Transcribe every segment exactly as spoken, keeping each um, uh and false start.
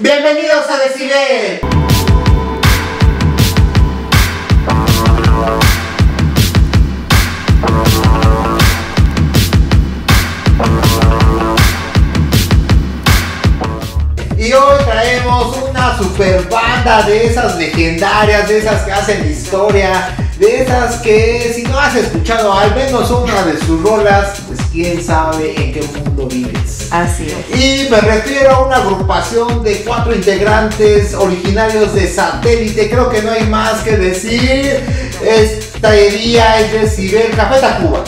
Bienvenidos a Decibel. Y hoy traemos una super banda de esas legendarias, de esas que hacen historia, de esas que si no has escuchado al menos una de sus rolas, pues quién sabe en qué mundo vives. Así es. Y me refiero a una agrupación de cuatro integrantes originarios de Satélite. Creo que no hay más que decir. Este día es Decibel, Café Tacvba.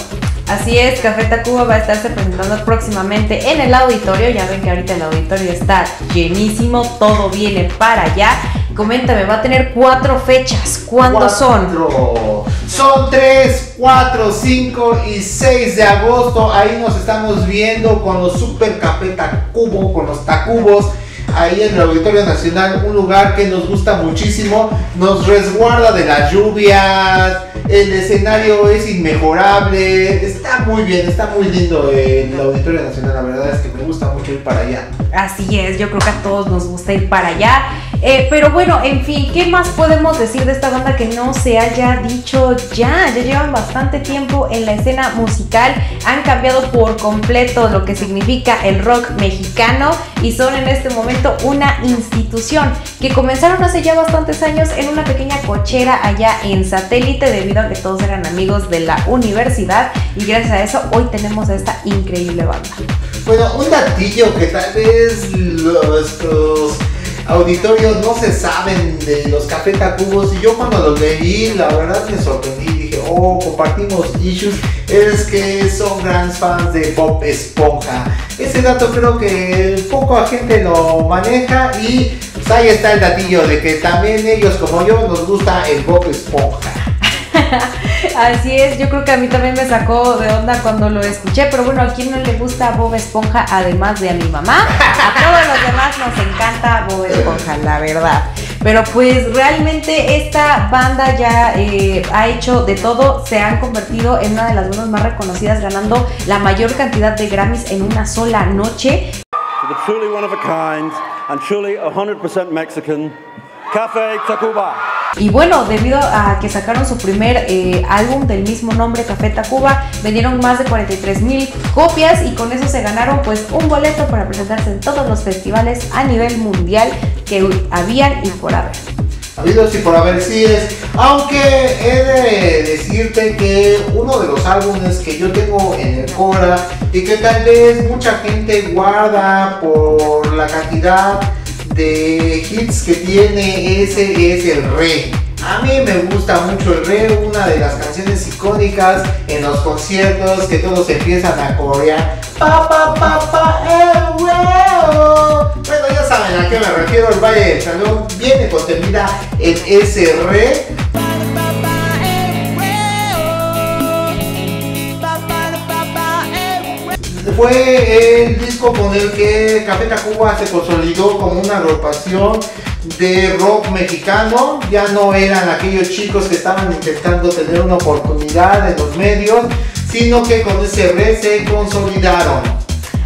Así es, Café Tacvba va a estarse presentando próximamente en el auditorio. Ya ven que ahorita el auditorio está llenísimo, todo viene para allá. Coméntame, va a tener cuatro fechas. ¿Cuántos son? Son tres, cuatro, cinco y seis de agosto. Ahí nos estamos viendo con los super Café Tacvba, con los Tacvbos, ahí en el Auditorio Nacional, un lugar que nos gusta muchísimo, nos resguarda de las lluvias, el escenario es inmejorable, está muy bien, está muy lindo el Auditorio Nacional, la verdad es que me gusta mucho ir para allá. Así es, yo creo que a todos nos gusta ir para allá, eh, pero bueno, en fin, ¿qué más podemos decir de esta banda que no se haya dicho ya? Ya llevan bastante tiempo en la escena musical, han cambiado por completo lo que significa el rock mexicano y son en este momento una institución que comenzaron hace ya bastantes años en una pequeña cochera allá en Satélite, debido a que todos eran amigos de la universidad, y gracias a eso hoy tenemos a esta increíble banda. Bueno, un datillo que tal vez nuestros auditorios no se saben de los Café Tacvba, y yo cuando los leí la verdad me sorprendí. O compartimos issues, es que son grandes fans de Bob Esponja. Ese dato creo que poca gente lo maneja, y pues ahí está el datillo de que también ellos, como yo, nos gusta el Bob Esponja. Así es, yo creo que a mí también me sacó de onda cuando lo escuché, pero bueno, ¿a quién no le gusta Bob Esponja además de a mi mamá? A todos los demás nos encanta Bob Esponja, la verdad. Pero pues realmente esta banda ya eh, ha hecho de todo, se han convertido en una de las bandas más reconocidas, ganando la mayor cantidad de Grammys en una sola noche. Truly one of a kind and truly one hundred percent Mexican, Café Tacvba. Y bueno, debido a que sacaron su primer eh, álbum del mismo nombre, Café Tacvba, vendieron más de cuarenta y tres mil copias y con eso se ganaron pues un boleto para presentarse en todos los festivales a nivel mundial que habían y por haber. Habidos y por haber, sí es. Aunque he de decirte que uno de los álbumes que yo tengo en el Cora y que tal vez mucha gente guarda por la cantidad de hits que tiene, ese es el Re. A mí me gusta mucho el Re, una de las canciones icónicas en los conciertos que todos empiezan a corear. Pa, pa, pa, pa, el huevo. Bueno, ya saben a qué me refiero, el baile del salón viene contenida en ese Re. Fue el disco con el que Café Tacvba se consolidó como una agrupación de rock mexicano. Ya no eran aquellos chicos que estaban intentando tener una oportunidad en los medios, sino que con ese Re se consolidaron.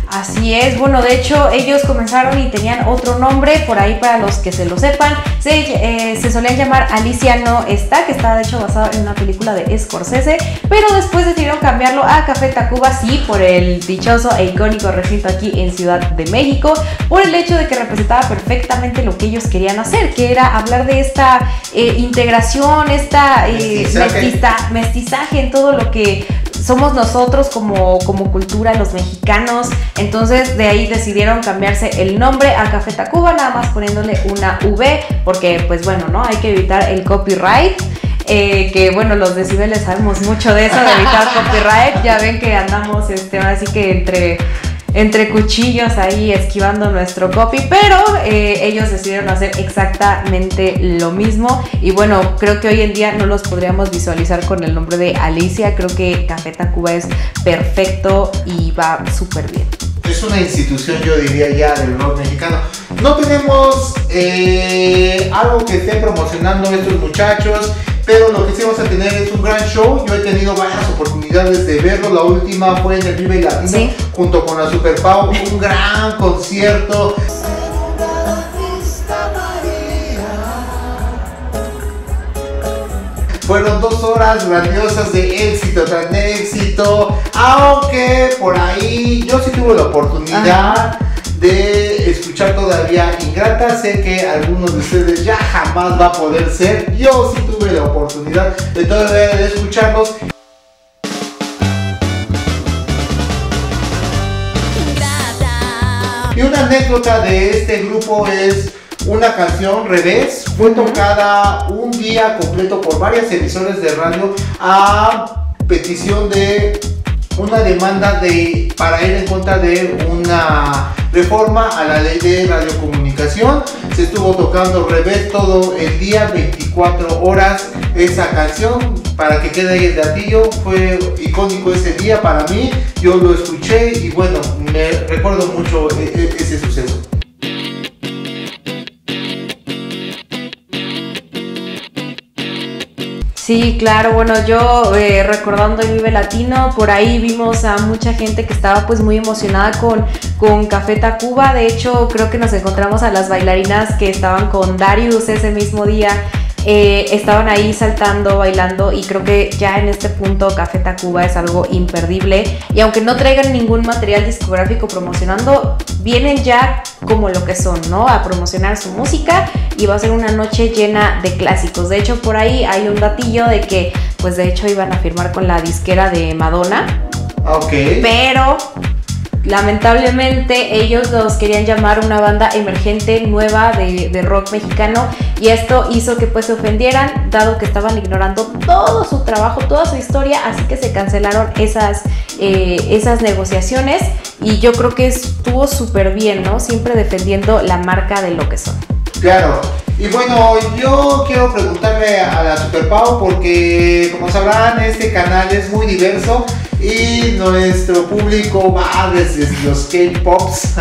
Así es, bueno, de hecho ellos comenzaron y tenían otro nombre, por ahí para los que se lo sepan, se, eh, se solían llamar Alicia No Está, que está de hecho basado en una película de Scorsese, pero después decidieron cambiarlo a Café Tacvba, sí, por el dichoso e icónico recinto aquí en Ciudad de México, por el hecho de que representaba perfectamente lo que ellos querían hacer, que era hablar de esta eh, integración, esta eh, mestizaje. Mestiza, mestizaje en todo lo que somos nosotros como, como cultura, los mexicanos. Entonces de ahí decidieron cambiarse el nombre a Café Tacvba, nada más poniéndole una V, porque pues bueno, ¿no? Hay que evitar el copyright. Eh, que bueno, los decibeles sabemos mucho de eso, de evitar copyright. Ya ven que andamos este, así que entre, entre cuchillos ahí esquivando nuestro copy, pero eh, ellos decidieron hacer exactamente lo mismo. Y bueno, creo que hoy en día no los podríamos visualizar con el nombre de Alicia. Creo que Café Tacvba es perfecto y va súper bien. Es una institución, yo diría, ya del rock mexicano. No tenemos eh, algo que esté promocionando estos muchachos, pero lo que sí vamos a tener es un gran show. Yo he tenido varias oportunidades de verlo. La última fue en el Vive Latino, ¿sí?, junto con la Super Pau. Un gran concierto. horas grandiosas de éxito, tras de éxito, aunque por ahí yo sí tuve la oportunidad, ajá, de escuchar todavía Ingrata. Sé que algunos de ustedes ya jamás va a poder ser. Yo sí tuve la oportunidad de todavía de escucharlos. Ingrata. Y una anécdota de este grupo es una canción, Revés, fue tocada un día completo por varias emisoras de radio a petición de una demanda de, para ir en contra de una reforma a la ley de radiocomunicación. Se estuvo tocando Revés todo el día, veinticuatro horas esa canción, para que quede ahí el datillo. Fue icónico ese día para mí, yo lo escuché y bueno, me recuerdo mucho ese suceso. Sí, claro, bueno, yo eh, recordando el Vive Latino, por ahí vimos a mucha gente que estaba pues muy emocionada con, con Café Tacvba. De hecho, creo que nos encontramos a las bailarinas que estaban con Darius ese mismo día, eh, estaban ahí saltando, bailando, y creo que ya en este punto Café Tacvba es algo imperdible, y aunque no traigan ningún material discográfico promocionando, vienen ya como lo que son, ¿no? A promocionar su música, y va a ser una noche llena de clásicos. De hecho, por ahí hay un datillo de que, pues de hecho, iban a firmar con la disquera de Madonna. Ok. Pero lamentablemente ellos los querían llamar una banda emergente nueva de, de rock mexicano, y esto hizo que pues se ofendieran, dado que estaban ignorando todo su trabajo, toda su historia, así que se cancelaron esas, eh, esas negociaciones, y yo creo que estuvo súper bien, ¿no? Siempre defendiendo la marca de lo que son. Claro. Y bueno, yo quiero preguntarle a la Super Pau, porque como sabrán, este canal es muy diverso y nuestro público va desde los K-Pops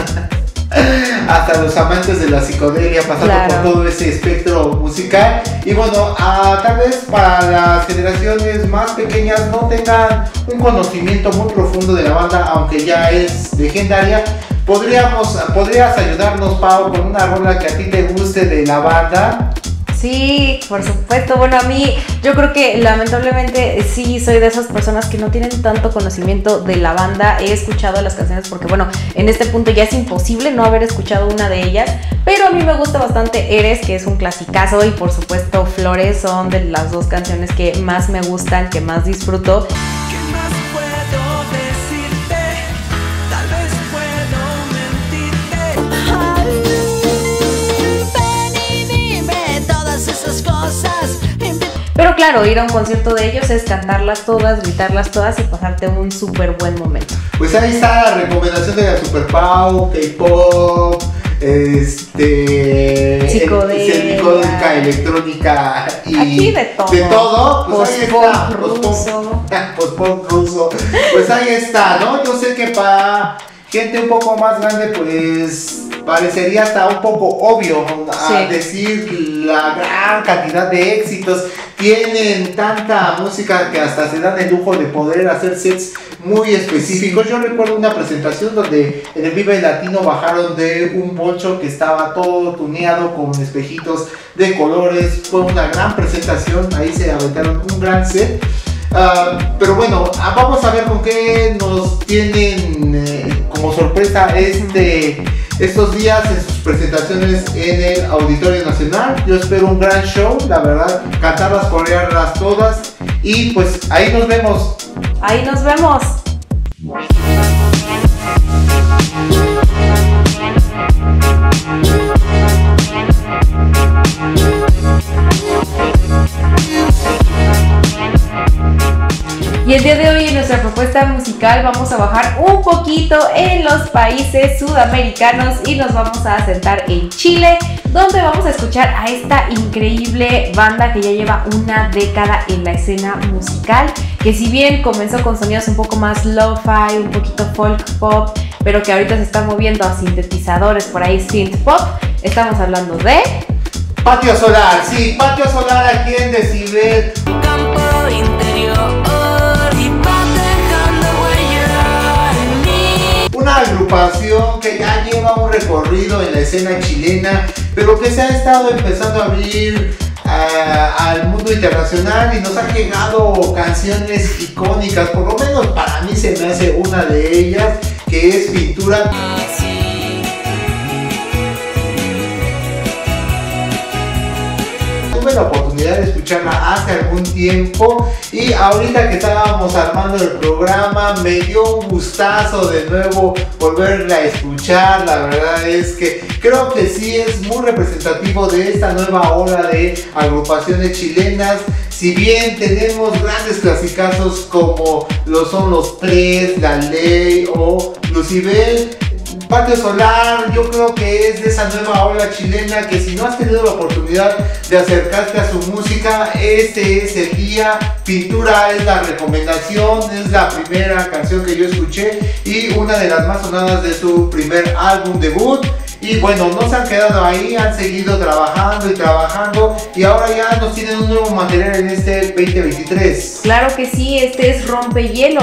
hasta los amantes de la psicodelia, pasando, claro, por todo ese espectro musical. Y bueno, a, tal vez para las generaciones más pequeñas no tengan un conocimiento muy profundo de la banda, aunque ya es legendaria. Podríamos, ¿Podrías ayudarnos, Pau, con una rola que a ti te guste de la banda? Sí, por supuesto. Bueno, a mí, yo creo que lamentablemente sí soy de esas personas que no tienen tanto conocimiento de la banda. He escuchado las canciones porque, bueno, en este punto ya es imposible no haber escuchado una de ellas. Pero a mí me gusta bastante Eres, que es un clasicazo, y por supuesto Flores son de las dos canciones que más me gustan, que más disfruto. Pero claro, ir a un concierto de ellos es cantarlas todas, gritarlas todas y pasarte un súper buen momento. Pues ahí está la recomendación de la Super Pau, K-Pop, este, psicodélica, electrónica y aquí de todo, de todo. Pues ahí está, post-punk, post-punk ruso. Pues ahí está, ¿no? Yo sé que para gente un poco más grande pues parecería hasta un poco obvio, sí, a decir la gran cantidad de éxitos. Tienen tanta música que hasta se dan el lujo de poder hacer sets muy específicos. Yo recuerdo una presentación donde en el Vive Latino bajaron de un poncho que estaba todo tuneado con espejitos de colores. Fue una gran presentación, ahí se aventaron un gran set. Uh, pero bueno, vamos a ver con qué nos tienen eh, como sorpresa este, estos días en sus presentaciones en el Auditorio Nacional. Yo espero un gran show, la verdad, cantarlas, corearlas todas, y pues ahí nos vemos. Ahí nos vemos. Y el día de hoy en nuestra propuesta musical vamos a bajar un poquito en los países sudamericanos y nos vamos a sentar en Chile, donde vamos a escuchar a esta increíble banda que ya lleva una década en la escena musical, que si bien comenzó con sonidos un poco más lo-fi, un poquito folk pop, pero que ahorita se está moviendo a sintetizadores, por ahí synth pop. Estamos hablando de Patio Solar, sí, Patio Solar aquí en Decibel. Campo interior. Una agrupación que ya lleva un recorrido en la escena chilena, pero que se ha estado empezando a abrir a, al mundo internacional y nos han llegado canciones icónicas, por lo menos para mí se me hace una de ellas, que es Pintura. Tuve la oportunidad de escucharla hace algún tiempo y ahorita que estábamos armando el programa me dio un gustazo de nuevo volverla a escuchar. La verdad es que creo que sí es muy representativo de esta nueva ola de agrupaciones chilenas. Si bien tenemos grandes clasicazos como lo son los Pres, La Ley o Lucibel, Patio Solar, yo creo que es de esa nueva ola chilena que si no has tenido la oportunidad de acercarte a su música, este es el día. Pintura es la recomendación, es la primera canción que yo escuché y una de las más sonadas de su primer álbum debut. Y bueno, no se han quedado ahí, han seguido trabajando y trabajando y ahora ya nos tienen un nuevo material en este veinte veintitrés. Claro que sí, este es Rompehielo.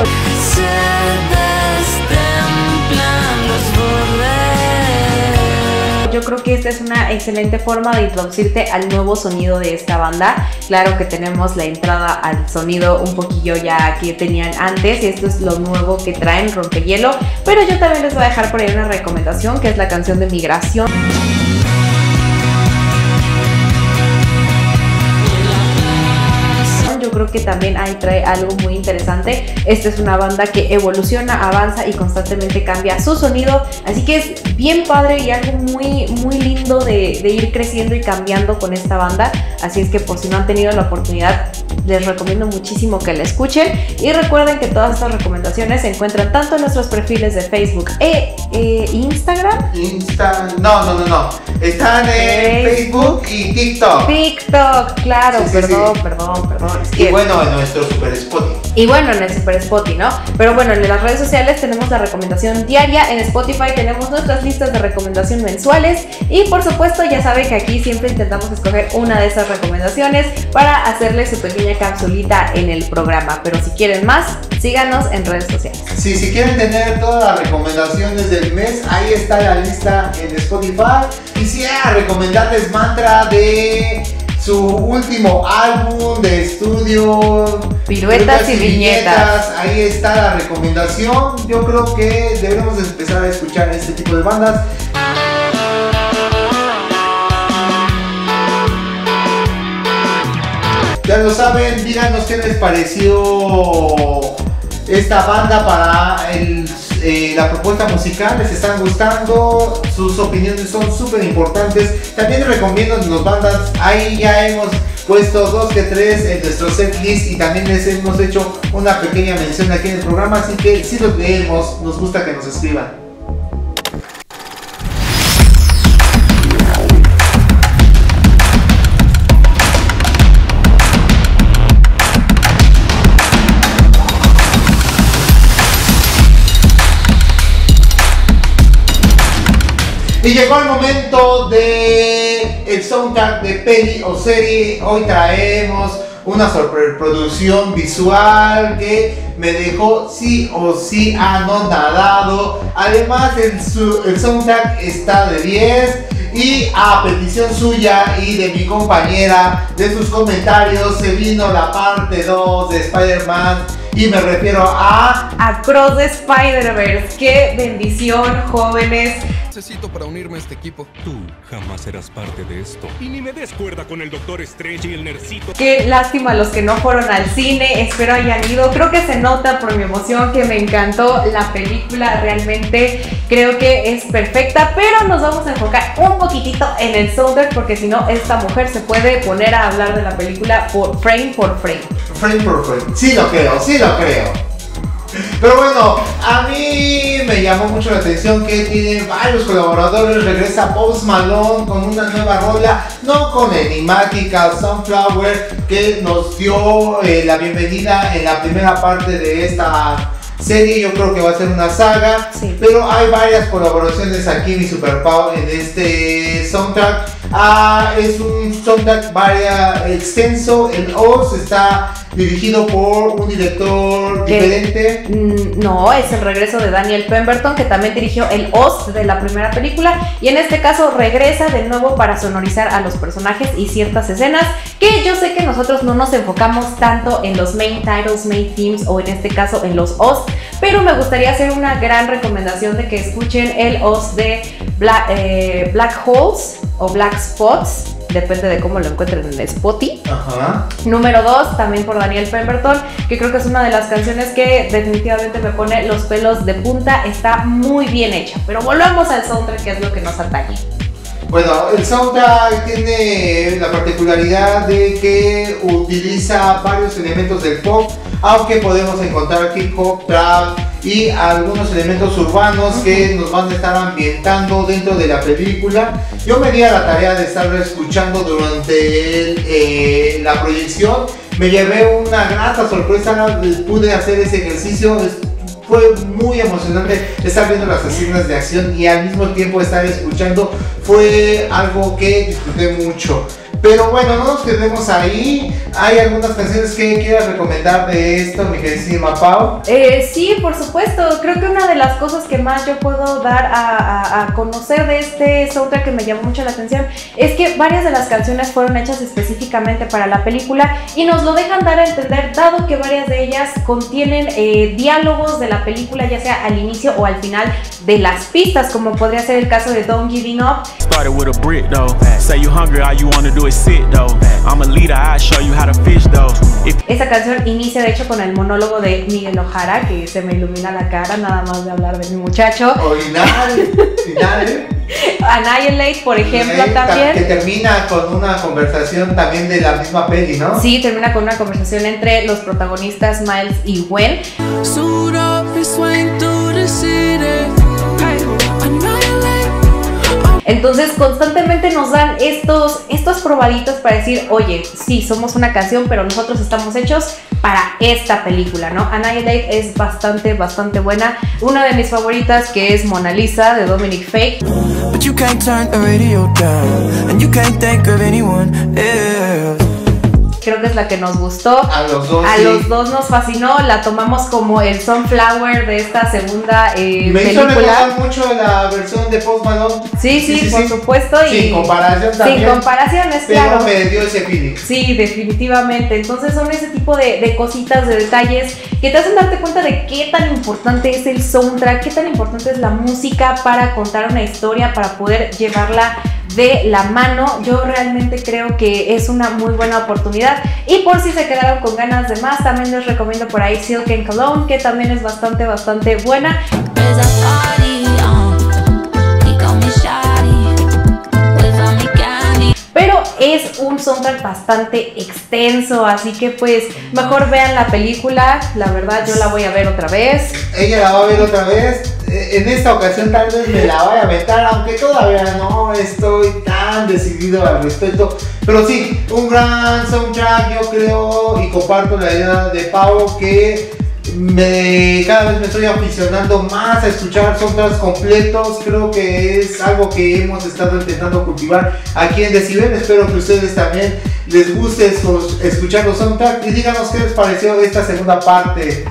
Yo creo que esta es una excelente forma de introducirte al nuevo sonido de esta banda. Claro que tenemos la entrada al sonido un poquillo ya que tenían antes y esto es lo nuevo que traen, Rompehielo, pero yo también les voy a dejar por ahí una recomendación que es la canción de Migración. Creo que también ahí trae algo muy interesante. Esta es una banda que evoluciona, avanza y constantemente cambia su sonido, así que es bien padre y algo muy, muy lindo de, de ir creciendo y cambiando con esta banda, así es que por si no han tenido la oportunidad les recomiendo muchísimo que la escuchen y recuerden que todas estas recomendaciones se encuentran tanto en nuestros perfiles de Facebook e, e Instagram. Insta... no, no, no, no, están en Facebook, Facebook y TikTok. TikTok, claro, sí, sí, perdón, sí. perdón, perdón, perdón. Y bueno, en nuestro Super Spotify. Y bueno, en el Super Spotify, ¿no? Pero bueno, en las redes sociales tenemos la recomendación diaria, en Spotify tenemos nuestras listas de recomendación mensuales y por supuesto ya saben que aquí siempre intentamos escoger una de esas recomendaciones para hacerles su pequeña capsulita en el programa. Pero si quieren más, síganos en redes sociales. Sí, si quieren tener todas las recomendaciones del mes, ahí está la lista en Spotify. Quisiera recomendarles Mantra de... su último álbum de estudio, Piruetas y Viñetas. Ahí está la recomendación. Yo creo que debemos empezar a escuchar este tipo de bandas. Ya lo saben, díganos qué les pareció esta banda para el, eh, la propuesta musical, les están gustando, sus opiniones son súper importantes. También recomiendo las bandas, ahí ya hemos puesto dos que tres en nuestro setlist y también les hemos hecho una pequeña mención aquí en el programa, así que si los leemos, nos gusta que nos escriban. Y llegó el momento de el soundtrack de peli o serie. Hoy traemos una superproducción visual que me dejó sí o sí anonadado. Además el, su, el soundtrack está de diez y a petición suya y de mi compañera, de sus comentarios, se vino la parte dos de Spider-Man. Y me refiero a... Across the Spider-Verse. ¡Qué bendición, jóvenes! Necesito para unirme a este equipo. Tú jamás serás parte de esto. Y ni me des cuerda con el Doctor Strange y el Nercito. Qué lástima los que no fueron al cine. Espero hayan ido. Creo que se nota por mi emoción que me encantó la película. Realmente creo que es perfecta. Pero nos vamos a enfocar un poquitito en el soundtrack, porque si no, esta mujer se puede poner a hablar de la película por frame por frame. Frame por frame. Sí lo creo, sí lo creo. Pero bueno, a mí me llamó mucho la atención que tiene varios colaboradores. Regresa Post Malone con una nueva rola, no con enigmática, Sunflower, que nos dio eh, la bienvenida en la primera parte de esta serie. Yo creo que va a ser una saga, sí. Pero hay varias colaboraciones aquí, mi Super Pau, en este soundtrack. Ah, es un soundtrack varia, extenso. El Oz está dirigido por un director ¿Qué? diferente. No, es el regreso de Daniel Pemberton, que también dirigió el host de la primera película, y en este caso regresa de nuevo para sonorizar a los personajes y ciertas escenas, que yo sé que nosotros no nos enfocamos tanto en los main titles, main themes, o en este caso en los hosts, pero me gustaría hacer una gran recomendación de que escuchen el host de Black, eh, Black Holes o Black Spots, depende de cómo lo encuentren en Spotify. Ajá. Número dos, también por Daniel Pemberton, que creo que es una de las canciones que definitivamente me pone los pelos de punta. Está muy bien hecha, pero volvamos al soundtrack, que es lo que nos atañe. Bueno, el soundtrack tiene la particularidad de que utiliza varios elementos del pop, aunque podemos encontrar hip hop, trap y algunos elementos urbanos que nos van a estar ambientando dentro de la película. Yo me di a la tarea de estarlo escuchando durante el, eh, la proyección. Me llevé una grata sorpresa, pude hacer ese ejercicio. Fue muy emocionante estar viendo las escenas de acción y al mismo tiempo estar escuchando. Fue algo que disfruté mucho. Pero bueno, no nos quedemos ahí. ¿Hay algunas canciones que quieras recomendar de esto, mi queridísima Pau? Eh, sí, por supuesto. Creo que una de las cosas que más yo puedo dar a, a, a conocer de este soundtrack, que me llamó mucho la atención, es que varias de las canciones fueron hechas específicamente para la película y nos lo dejan dar a entender, dado que varias de ellas contienen eh, diálogos de la película, ya sea al inicio o al final de las pistas, como podría ser el caso de Don't Giving Up. Started with a brick though. Say you hungry, all you wanna do is sit though. I'm a leader, I'll show you how to fish though. If... Esa canción inicia de hecho con el monólogo de Miguel O'Hara, que se me ilumina la cara nada más de hablar de mi muchacho. Original, final. Annihilate, por ejemplo, Annihilate, también. Que termina con una conversación también de la misma peli, ¿no? Sí, termina con una conversación entre los protagonistas Miles y Gwen. Suit up and swing through the city. Entonces constantemente nos dan estos, estos probaditos para decir, oye, sí, somos una canción, pero nosotros estamos hechos para esta película, ¿no? Annihilate es bastante, bastante buena. Una de mis favoritas, que es Mona Lisa, de Dominic Fike. But you can't turn the radio down, and you can't think of anyone else. Creo que es la que nos gustó. A los dos, a sí. los dos nos fascinó. La tomamos como el Sunflower de esta segunda eh, me película. Me hizo recordar mucho la versión de Post Malone. Sí, sí, sí, sí por sí. supuesto. Sin sí, comparación también. Sin comparaciones, pero claro. Pero me dio ese feeling. Sí, definitivamente. Entonces son ese tipo de, de cositas, de detalles, que te hacen darte cuenta de qué tan importante es el soundtrack, qué tan importante es la música para contar una historia, para poder llevarla de la mano. Yo realmente creo que es una muy buena oportunidad, y por si se quedaron con ganas de más, también les recomiendo por ahí Silk and Cologne, que también es bastante, bastante buena. Pero es un soundtrack bastante extenso, así que pues mejor vean la película. La verdad, yo la voy a ver otra vez. Ella la va a ver otra vez. En esta ocasión tal vez me la vaya a aventar, aunque todavía no estoy tan decidido al respecto. Pero sí, un gran soundtrack, yo creo, y comparto la idea de Pau, que me, cada vez me estoy aficionando más a escuchar soundtracks completos. Creo que es algo que hemos estado intentando cultivar aquí en Decibel. Espero que ustedes también les guste escuchar los soundtracks, y díganos qué les pareció esta segunda parte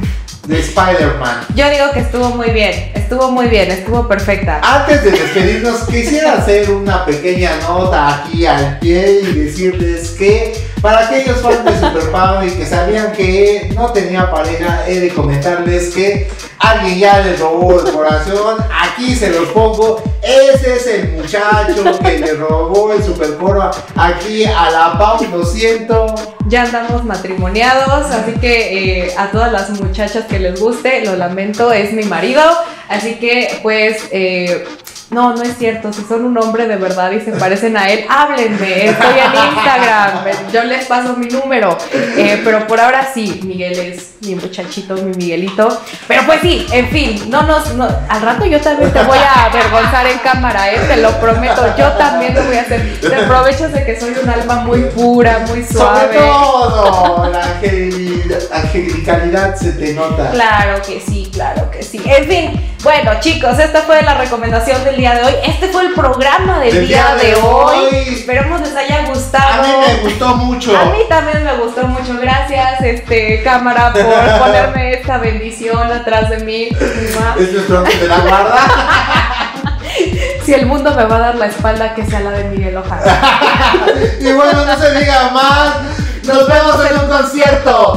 de Spider-Man. Yo digo que estuvo muy bien, estuvo muy bien, estuvo perfecta. Antes de despedirnos, quisiera hacer una pequeña nota aquí al pie y decirles que para aquellos fans de Super Pau y que sabían que no tenía pareja, he de comentarles que alguien ya les robó el corazón. Aquí se los pongo. Ese es el muchacho que le robó el supercoro aquí a la Pau, lo siento. Ya andamos matrimoniados, así que eh, a todas las muchachas que les guste, lo lamento, es mi marido. Así que pues, eh, no, no es cierto, si son un hombre de verdad y se parecen a él, háblenme, estoy en Instagram, yo les paso mi número. Eh, pero por ahora sí, Miguel es mi muchachito, mi Miguelito. Pero pues sí, en fin, no nos, no, al rato yo también te voy a avergonzar en cámara, ¿eh? Te lo prometo, yo también lo voy a hacer. Te aprovechas de que soy un alma muy pura, muy suave. Sobre todo, la angelicalidad se te nota. Claro que sí, claro que sí. En fin, bueno chicos, esta fue la recomendación del día de hoy. Este fue el programa del día, día de, de hoy. hoy. Esperemos les haya gustado. A mí me gustó mucho. A mí también me gustó mucho. Gracias, este, cámara, por ponerme esta bendición atrás de mí. Es nuestro ángel de la guarda. Si el mundo me va a dar la espalda, que sea la de Miguel O'Hara. Y bueno, no se diga más. Nos, Nos vemos en un concierto.